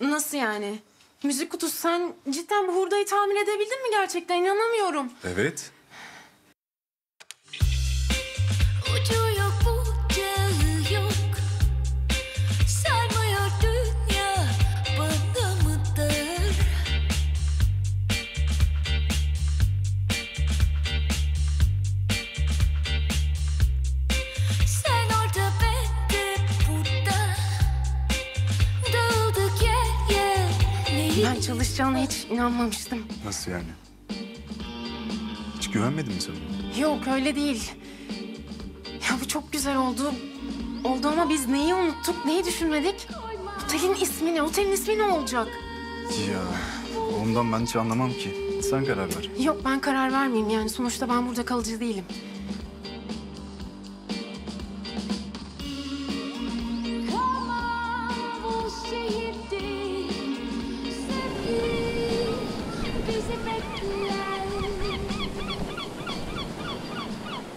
Nasıl yani? Müzik kutusu, sen cidden bu hurdayı tamir edebildin mi gerçekten? İnanamıyorum. Evet. Ben çalışacağına hiç inanmamıştım. Nasıl yani? Hiç güvenmedin mi sen? Yok, öyle değil. Ya bu çok güzel oldu. Oldu ama biz neyi unuttuk, neyi düşünmedik? Otelin ismi ne? Otelin ismi ne olacak? Ya ondan ben hiç anlamam ki. Sen karar ver. Yok, ben karar vermeyeyim yani. Sonuçta ben burada kalıcı değilim.